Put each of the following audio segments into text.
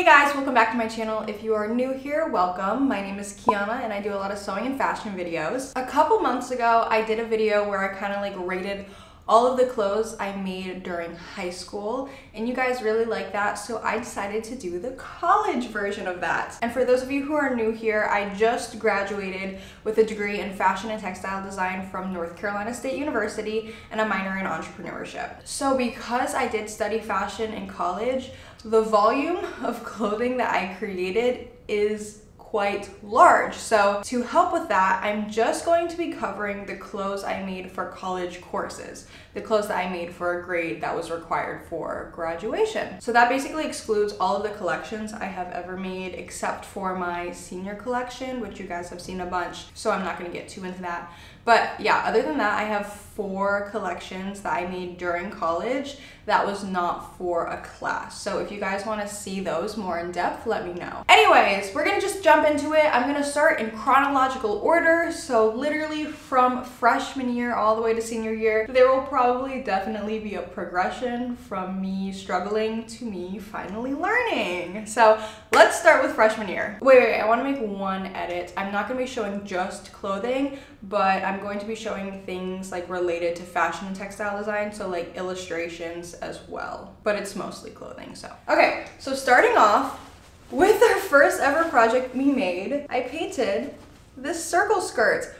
Hey guys, welcome back to my channel. If you are new here, welcome. My name is Kiana and I do a lot of sewing and fashion videos. A couple months ago, I did a video where I kind of like rated all of the clothes I made during high school, and you guys really like that, so I decided to do the college version of that. And for those of you who are new here, I just graduated with a degree in fashion and textile design from North Carolina State University and a minor in entrepreneurship. So because I did study fashion in college, the volume of clothing that I created is quite large. So to help with that, I'm just going to be covering the clothes I made for college courses, the clothes that I made for a grade that was required for graduation. So that basically excludes all of the collections I have ever made except for my senior collection, which you guys have seen a bunch, so I'm not going to get too into that. But yeah, other than that, I have four collections that I made during college that was not for a class. So if you guys want to see those more in depth, let me know. Anyways, we're gonna just jump into it. I'm gonna start in chronological order. So literally from freshman year all the way to senior year, there will probably definitely be a progression from me struggling to me finally learning. So let's start with freshman year. Wait, I want to make one edit. I'm not gonna be showing just clothing, but I'm going to be showing things like related to fashion and textile design, so like illustrations as well, but it's mostly clothing. So okay, so starting off with our first ever project we made, I painted this circle skirt.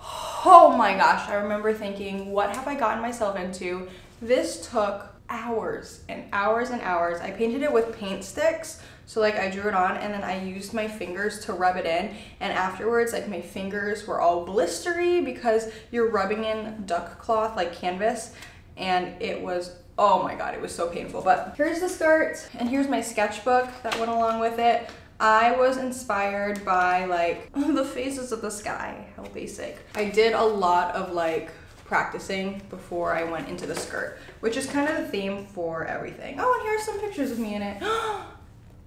Oh my gosh, I remember thinking, what have I gotten myself into? This took hours and hours and hours. I painted it with paint sticks. So like I drew it on and then I used my fingers to rub it in, and afterwards like my fingers were all blistery because you're rubbing in duck cloth, like canvas, and it was, oh my god, it was so painful. But here's the skirt and here's my sketchbook that went along with it. I was inspired by like the faces of the sky, how basic. I did a lot of like practicing before I went into the skirt, which is kind of the theme for everything. Oh, and here's some pictures of me in it.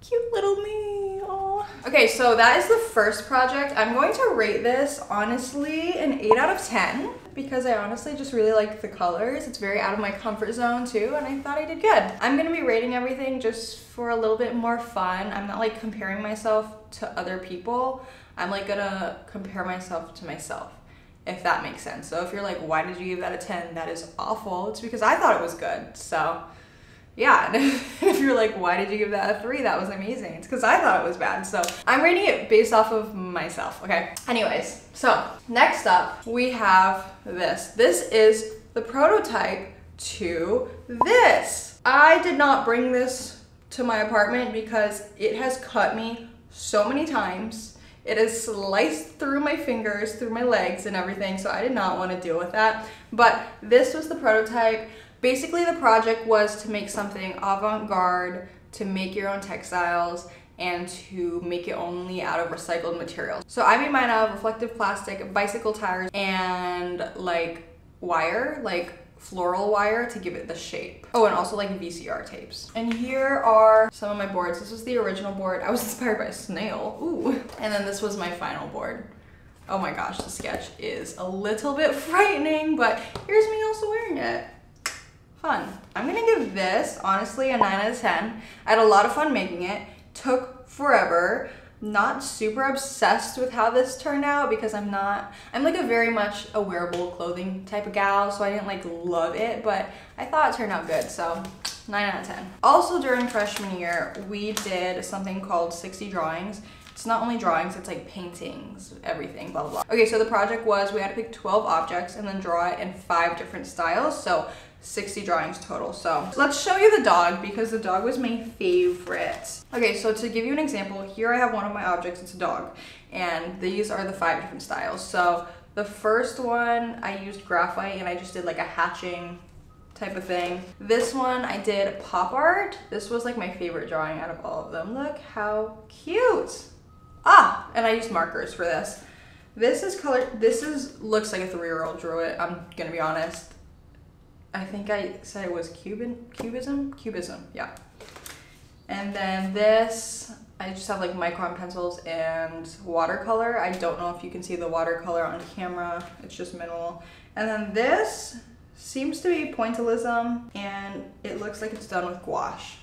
Cute little me. Aww. Okay, so that is the first project. I'm going to rate this honestly an 8 out of 10 because I honestly just really like the colors. It's very out of my comfort zone too, and I thought I did good. I'm gonna be rating everything just for a little bit more fun. I'm not like comparing myself to other people. I'm like gonna compare myself to myself, if that makes sense. So if you're like, why did you give that a 10? That is awful. It's because I thought it was good. So yeah, and if you're like, why did you give that a 3? That was amazing. It's because I thought it was bad. So I'm rating it based off of myself, okay? Anyways, so next up we have this. This is the prototype to this. I did not bring this to my apartment because it has cut me so many times. It is sliced through my fingers, through my legs and everything, so I did not want to deal with that. But this was the prototype. Basically, the project was to make something avant-garde, to make your own textiles, and to make it only out of recycled materials. So I made mine out of reflective plastic, bicycle tires, and like wire, like floral wire to give it the shape. Oh, and also like VCR tapes. And here are some of my boards. This was the original board. I was inspired by a snail. Ooh. And then this was my final board. Oh my gosh, the sketch is a little bit frightening, but here's me also wearing it. Fun. I'm gonna give this honestly a 9 out of 10. I had a lot of fun making it. Took forever. Not super obsessed with how this turned out because I'm like a very much a wearable clothing type of gal, so I didn't like love it, but I thought it turned out good, so 9 out of 10. Also during freshman year, we did something called 60 drawings. It's not only drawings, it's like paintings, everything, blah, blah, blah. Okay, so the project was we had to pick 12 objects and then draw it in 5 different styles, so 60 drawings total. So let's show you the dog because the dog was my favorite. Okay, so to give you an example, here I have one of my objects, it's a dog, and these are the 5 different styles. So the first one I used graphite and I just did like a hatching type of thing. This one I did pop art. This was like my favorite drawing out of all of them. Look how cute. Ah, and I used markers for this. This is color, this is, looks like a 3-year-old drew it, I'm gonna be honest. I think I said it was Cubism, yeah. And then this, I just have like micron pencils and watercolor. I don't know if you can see the watercolor on camera, it's just minimal. And then this seems to be pointillism and it looks like it's done with gouache.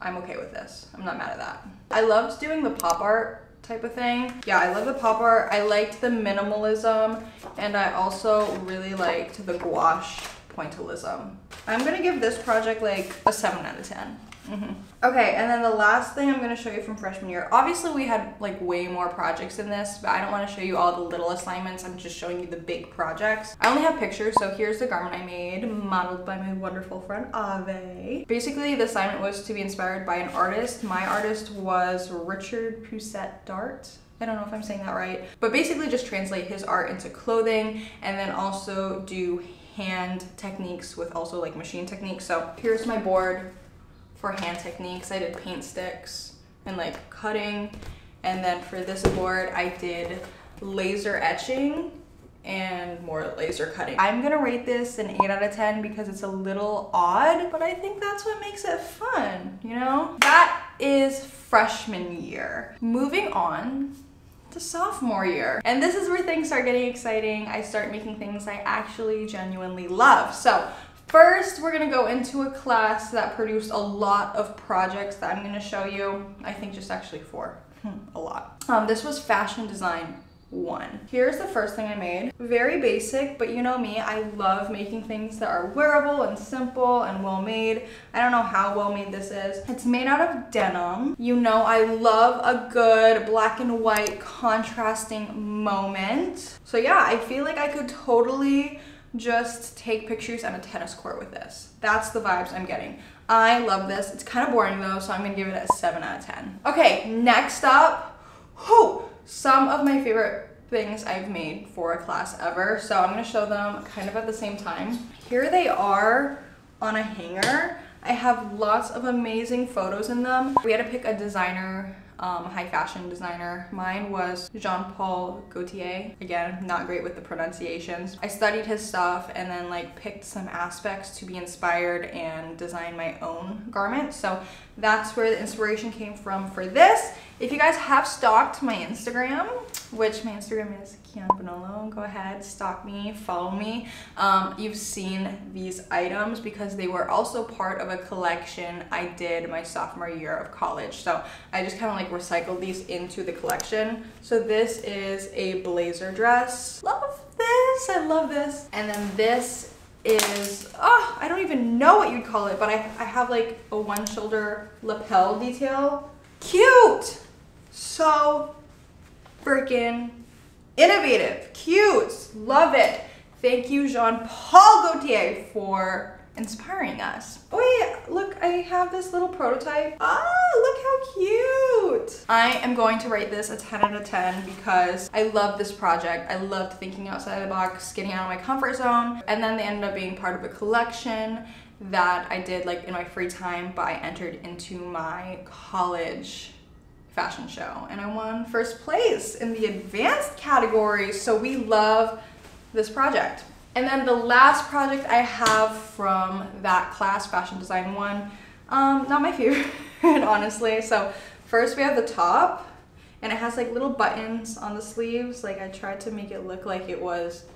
I'm okay with this. I'm not mad at that. I loved doing the pop art type of thing. Yeah, I love the pop art. I liked the minimalism, and I also really liked the gouache pointillism. I'm gonna give this project like a 7 out of 10. Okay, and then the last thing I'm gonna show you from freshman year. Obviously we had like way more projects in this, but I don't want to show you all the little assignments. I'm just showing you the big projects. I only have pictures, so here's the garment I made, modeled by my wonderful friend Ave. Basically the assignment was to be inspired by an artist. My artist was Richard Pousette-Dart. I don't know if I'm saying that right, but basically just translate his art into clothing, and then also do hand techniques with also like machine techniques. So here's my board for hand techniques. I did paint sticks and like cutting, and then for this board I did laser etching and more laser cutting. I'm gonna rate this an 8 out of 10 because it's a little odd, but I think that's what makes it fun, you know? That is freshman year. Moving on to sophomore year. And this is where things start getting exciting. I start making things I actually genuinely love. So first, we're gonna go into a class that produced a lot of projects that I'm gonna show you. I think just actually 4, a lot. This was fashion design 1. Here's the first thing I made. Very basic, but you know me, I love making things that are wearable and simple and well made. I don't know how well made this is. It's made out of denim. You know I love a good black and white contrasting moment. So yeah, I feel like I could totally just take pictures on a tennis court with this. That's the vibes I'm getting. I love this. It's kind of boring though, so I'm gonna give it a 7 out of 10. Okay, next up, some of my favorite things I've made for a class ever. So I'm gonna show them kind of at the same time. Here they are on a hanger. I have lots of amazing photos in them. We had to pick a designer, high fashion designer. Mine was Jean-Paul Gaultier. Again, not great with the pronunciations. I studied his stuff and then like picked some aspects to be inspired and design my own garment. So that's where the inspiration came from for this. If you guys have stalked my Instagram, which my Instagram is Kiana Bonollo, go ahead, stalk me, follow me. You've seen these items because they were also part of a collection I did my sophomore year of college. So I just kind of like recycled these into the collection. So this is a blazer dress. Love this, I love this. And then this is, oh, I don't even know what you'd call it, but I have like a one shoulder lapel detail. Cute! So freaking innovative, cute, love it. Thank you, Jean-Paul Gaultier, for inspiring us. Oh yeah, look, I have this little prototype. Oh, look how cute. I am going to rate this a 10 out of 10 because I love this project. I loved thinking outside the box, getting out of my comfort zone, and then they ended up being part of a collection that I did like in my free time, but I entered into my college fashion show and I won first place in the advanced category. So we love this project. And then the last project I have from that class, fashion design 1, not my favorite honestly. So first we have the top, and it has like little buttons on the sleeves. Like I tried to make it look like it was,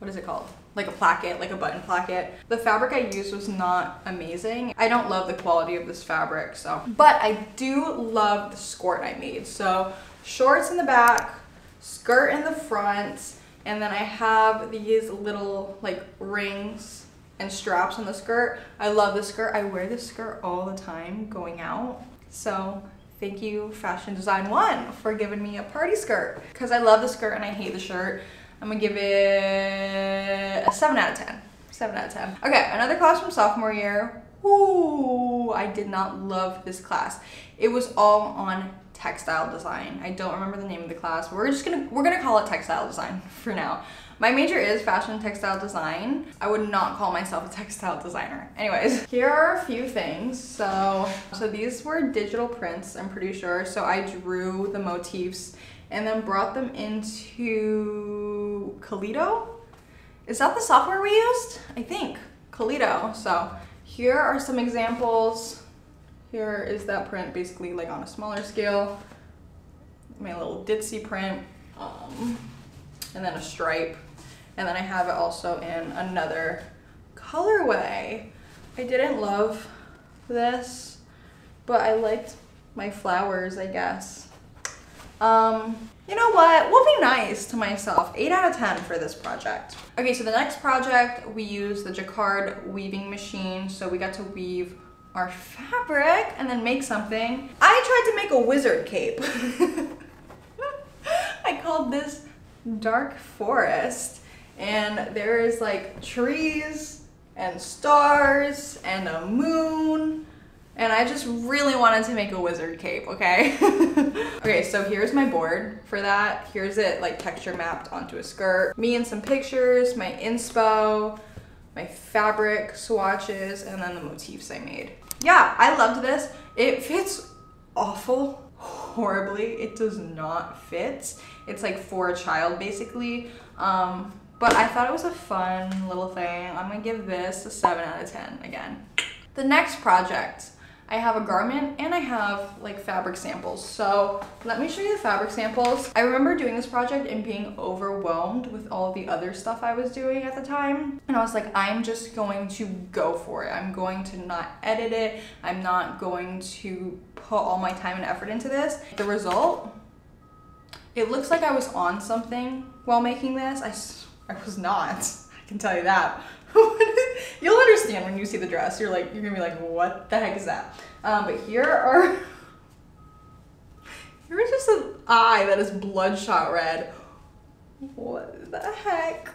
what is it called? Like a placket, like a button placket. The fabric I used was not amazing. I don't love the quality of this fabric, so. But I do love the skirt I made. So shorts in the back, skirt in the front, and then I have these little like rings and straps on the skirt. I love this skirt. I wear this skirt all the time going out. So thank you, Fashion Design 1, for giving me a party skirt. Because I love the skirt and I hate the shirt. I'm gonna give it a 7 out of 10. 7 out of 10. Okay, another class from sophomore year. Ooh, I did not love this class. It was all on textile design. I don't remember the name of the class. We're just gonna, call it textile design for now. My major is fashion textile design. I would not call myself a textile designer. Anyways, here are a few things. So these were digital prints, I'm pretty sure. So I drew the motifs and then brought them into Kaleedo. Is that the software we used? I think, Kaleedo. So here are some examples. Here is that print basically like on a smaller scale. My little ditzy print, and then a stripe. And then I have it also in another colorway. I didn't love this. but I liked my flowers, I guess. You know what? We'll be nice to myself. 8 out of 10 for this project. Okay, so the next project, we used the jacquard weaving machine. So we got to weave our fabric and then make something. I tried to make a wizard cape. I called this Dark Forest. And there is like trees and stars and a moon. And I just really wanted to make a wizard cape, okay? Okay, so here's my board for that. Here's it like texture mapped onto a skirt. Me and some pictures, my inspo, my fabric swatches, and then the motifs I made. Yeah, I loved this. It fits awful, horribly. It does not fit. It's like for a child basically. But I thought it was a fun little thing. I'm gonna give this a 7 out of 10 again. The next project, I have a garment and I have like fabric samples. So let me show you the fabric samples. I remember doing this project and being overwhelmed with all the other stuff I was doing at the time. And I was like, I'm just going to go for it. I'm going to not edit it. I'm not going to put all my time and effort into this. The result, it looks like I was on something while making this. I was not, I can tell you that. You'll understand when you see the dress. You're gonna be like, what the heck is that? But here's just an eye that is bloodshot red. What the heck?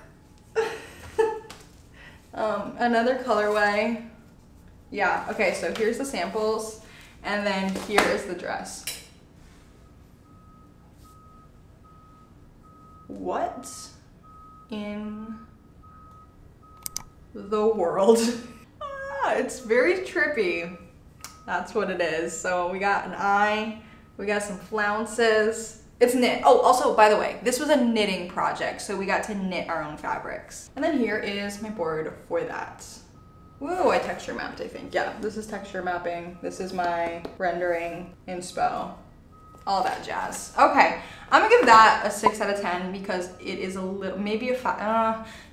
Another colorway. Yeah, okay, so here's the samples. And then here is the dress. What in the world? It's very trippy. That's what it is. So we got an eye, we got some flounces. It's knit. Oh, also, by the way, this was a knitting project, so we got to knit our own fabrics. And then here is my board for that. Whoa, I texture mapped, I think. Yeah, this is texture mapping. This is my rendering inspo. All that jazz. Okay, I'm gonna give that a 6 out of 10 because it is a little, maybe a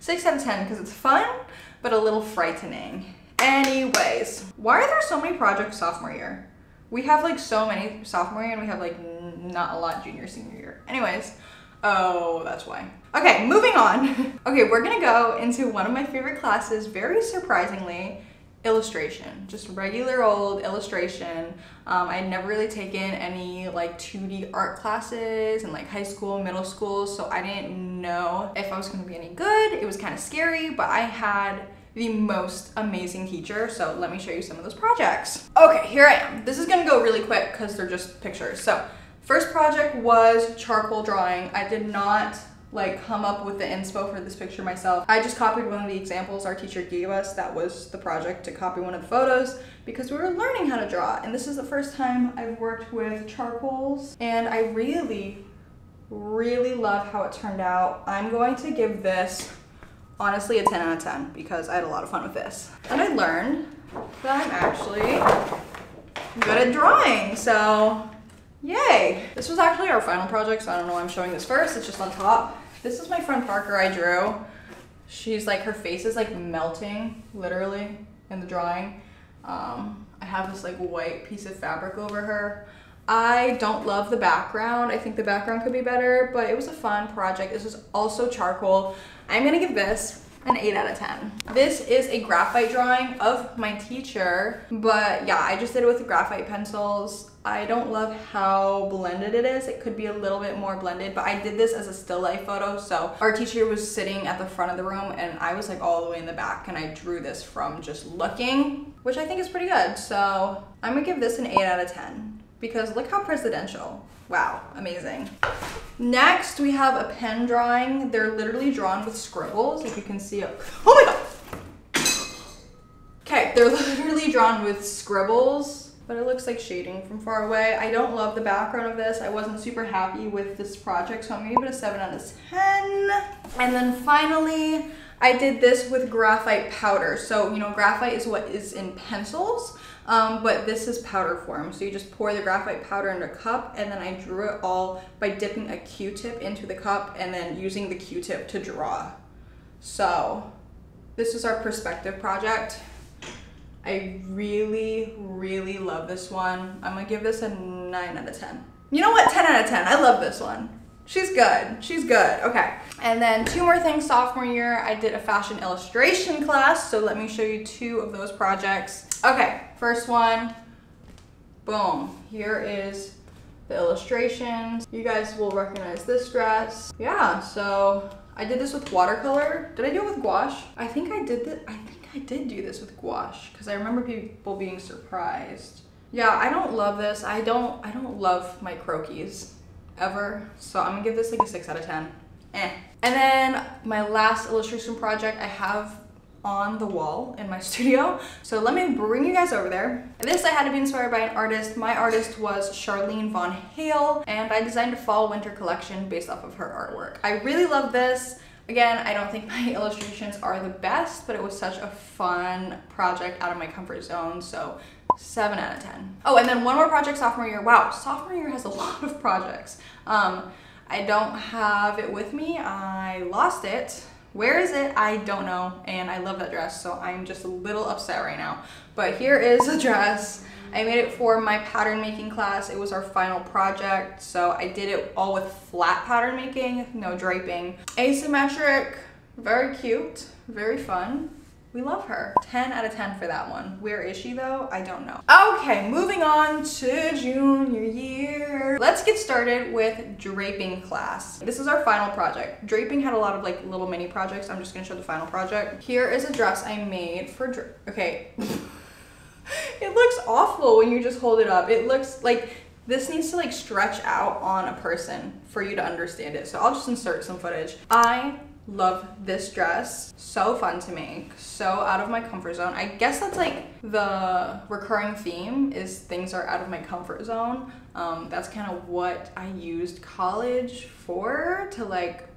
6 out of 10 because it's fun, but a little frightening. Anyways, why are there so many projects sophomore year? We have like so many sophomore year and we have like not a lot junior, senior year. Anyways, oh, that's why. Okay, moving on. Okay, we're gonna go into one of my favorite classes, very surprisingly, illustration, just regular old illustration. I'd never really taken any like 2D art classes in like high school, middle school, so I didn't know if I was gonna be any good. It was kind of scary, but I had the most amazing teacher, so let me show you some of those projects. Okay, here I am. This is gonna go really quick because they're just pictures. So first project was charcoal drawing. I did not like come up with the inspo for this picture myself. I just copied one of the examples our teacher gave us. That was the project, to copy one of the photos because we were learning how to draw. And this is the first time I've worked with charcoals and I really, really love how it turned out. I'm going to give this honestly a 10 out of 10 because I had a lot of fun with this. And I learned that I'm actually good at drawing, so yay! This was actually our final project, so I don't know why I'm showing this first. It's just on top. This is my friend Parker I drew. She's like, her face is like melting, literally, in the drawing. I have this like white piece of fabric over her. I don't love the background. I think the background could be better, but it was a fun project. This is also charcoal. I'm gonna give this an 8 out of 10. This is a graphite drawing of my teacher, but yeah, I just did it with the graphite pencils. I don't love how blended it is. It could be a little bit more blended, but I did this as a still life photo. So our teacher was sitting at the front of the room and I was like all the way in the back and I drew this from just looking, which I think is pretty good. So I'm gonna give this an 8 out of 10 because look how presidential. Wow, amazing. Next, we have a pen drawing. They're literally drawn with scribbles. If you can see it. Oh my God. Okay, they're literally drawn with scribbles, but it looks like shading from far away. I don't love the background of this. I wasn't super happy with this project, so I'm gonna give it a 7 out of 10. And then finally, I did this with graphite powder. So, you know, graphite is what is in pencils, but this is powder form. So you just pour the graphite powder into a cup, and then I drew it all by dipping a Q-tip into the cup and then using the Q-tip to draw. So this is our perspective project. I really, really love this one. I'm gonna give this a 9 out of 10. You know what? 10 out of 10. I love this one. She's good. She's good. Okay. And then two more things. Sophomore year, I did a fashion illustration class. So let me show you two of those projects. Okay. First one. Boom. Here is the illustrations. You guys will recognize this dress. Yeah. So I did this with watercolor. Did I do it with gouache? I think I did do this with gouache because I remember people being surprised. Yeah. I don't love this. I don't love my croquis ever, so I'm gonna give this like a 6 out of 10. And then my last illustration project I have on the wall in my studio, so let me bring you guys over there. This I had to be inspired by an artist. My artist was Charlene Von Hale, and I designed a fall winter collection based off of her artwork. I really love this. Again, I don't think my illustrations are the best, but it was such a fun project out of my comfort zone, so 7 out of 10. Oh, and then one more project sophomore year. Wow, sophomore year has a lot of projects. I don't have it with me. I lost it. Where is it? I don't know. And I love that dress, so I'm just a little upset right now. But here is the dress. I made it for my pattern making class. It was our final project, so I did it all with flat pattern making, no draping. Asymmetric, very cute, very fun. We love her. 10 out of 10 for that one. Where is she though? I don't know. Okay, moving on to junior year. Let's get started with draping class. This is our final project. Draping had a lot of like little mini projects. I'm just gonna show the final project. Here is a dress I made for drape. Okay. It looks awful when you just hold it up. It looks like this needs to like stretch out on a person for you to understand it. So I'll just insert some footage. I love this dress. So fun to make. So out of my comfort zone. I guess that's like the recurring theme is things are out of my comfort zone. That's kind of what I used college for to like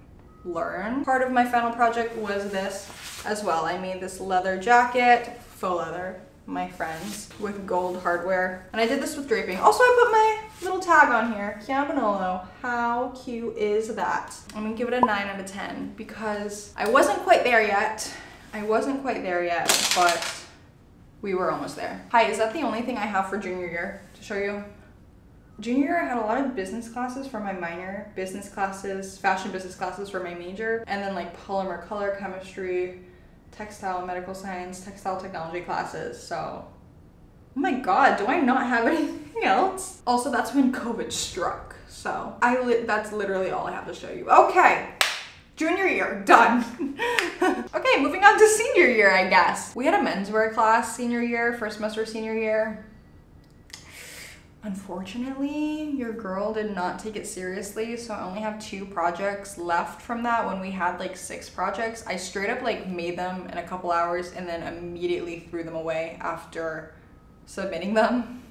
learn. Part of my final project was this as well. I made this leather jacket, faux leather, my friends, with gold hardware. And I did this with draping. Also, I put my little tag on here, Kiana Bonollo. How cute is that? I'm gonna give it a 9 out of 10 because I wasn't quite there yet. I wasn't quite there yet, but we were almost there. Hi, is that the only thing I have for junior year to show you? Junior year, I had a lot of business classes for my minor, business classes, fashion business classes for my major, and then like polymer color chemistry, textile, medical science, textile technology classes, so. Oh my God, do I not have anything else? Also, that's when COVID struck, so that's literally all I have to show you. Okay, junior year, done. Okay, moving on to senior year, I guess. We had a menswear class senior year, first semester of senior year. Unfortunately, your girl did not take it seriously, so I only have 2 projects left from that when we had like 6 projects. I straight up like made them in a couple hours and then immediately threw them away after submitting them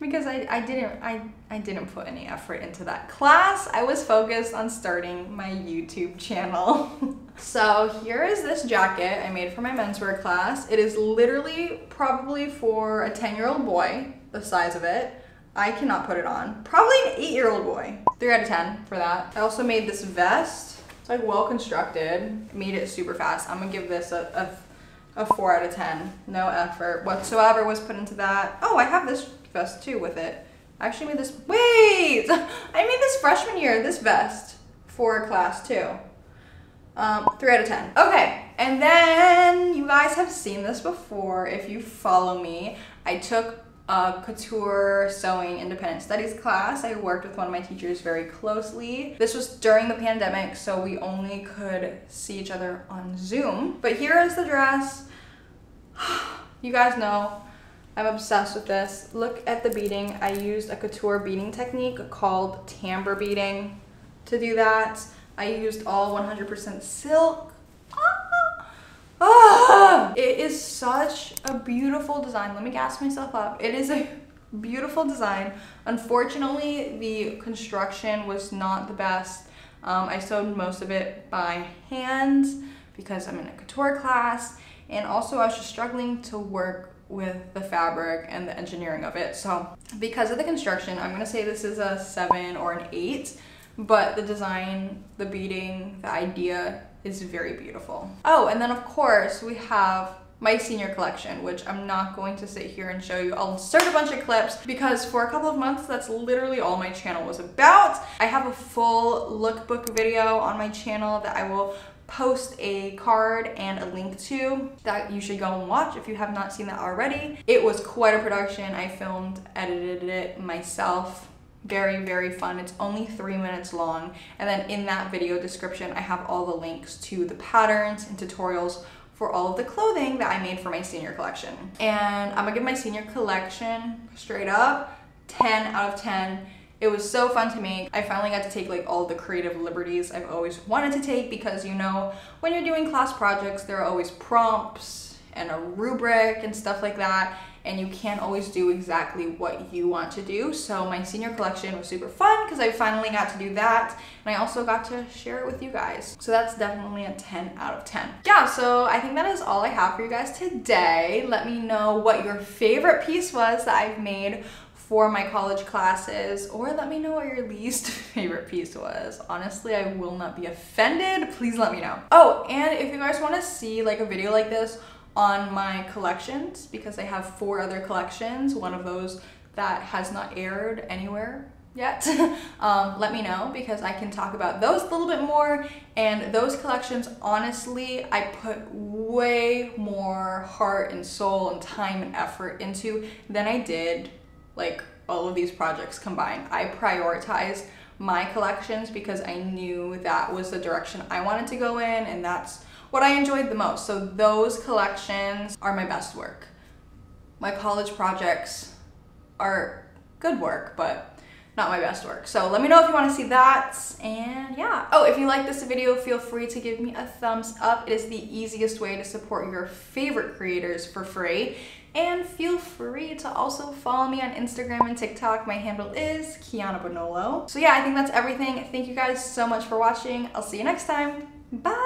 because I didn't put any effort into that class. I was focused on starting my YouTube channel. So here is this jacket I made for my menswear class. It is literally probably for a 10-year-old boy, the size of it. I cannot put it on. Probably an 8-year-old boy. 3 out of 10 for that. I also made this vest. It's like well constructed. Made it super fast. I'm gonna give this a 4 out of 10. No effort whatsoever was put into that. Oh, I have this vest too with it. I actually made this, wait! I made this freshman year, this vest for class too. 3 out of 10. Okay, and then you guys have seen this before if you follow me. I took a couture sewing independent studies class. I worked with one of my teachers very closely. This was during the pandemic, so we only could see each other on Zoom. But here is the dress. You guys know I'm obsessed with this. Look at the beading. I used a couture beading technique called tambour beading to do that. I used all 100% silk. Oh, it is such a beautiful design. Let me gas myself up. It is a beautiful design. Unfortunately, the construction was not the best. I sewed most of it by hand because I'm in a couture class. And also I was just struggling to work with the fabric and the engineering of it. So because of the construction, I'm gonna say this is a 7 or an 8, but the design, the beading, the idea, is very beautiful. Oh, and then of course we have my senior collection, which I'm not going to sit here and show you. I'll insert a bunch of clips because for a couple of months, that's literally all my channel was about. I have a full lookbook video on my channel that I will post a card and a link to that you should go and watch if you have not seen that already. It was quite a production. I filmed, edited it myself. Very, very fun. It's only 3 minutes long. And then in that video description, I have all the links to the patterns and tutorials for all of the clothing that I made for my senior collection. And I'm gonna give my senior collection straight up 10 out of 10. It was so fun to make. I finally got to take like all the creative liberties I've always wanted to take because, you know, when you're doing class projects, there are always prompts and a rubric and stuff like that. And you can't always do exactly what you want to do. So my senior collection was super fun because I finally got to do that. And I also got to share it with you guys. So that's definitely a 10 out of 10. Yeah, so I think that is all I have for you guys today. Let me know what your favorite piece was that I've made for my college classes, or let me know what your least favorite piece was. Honestly, I will not be offended. Please let me know. Oh, and if you guys want to see like a video like this on my collections, because I have 4 other collections, one of those that has not aired anywhere yet, let me know because I can talk about those a little bit more. And those collections, honestly, I put way more heart and soul and time and effort into than I did like all of these projects combined. I prioritized my collections because I knew that was the direction I wanted to go in, and that's what I enjoyed the most. So those collections are my best work. My college projects are good work, but not my best work. So let me know if you want to see that. And yeah. Oh, if you like this video, feel free to give me a thumbs up. It is the easiest way to support your favorite creators for free. And feel free to also follow me on Instagram and TikTok. My handle is Kiana Bonollo. So yeah, I think that's everything. Thank you guys so much for watching. I'll see you next time. Bye.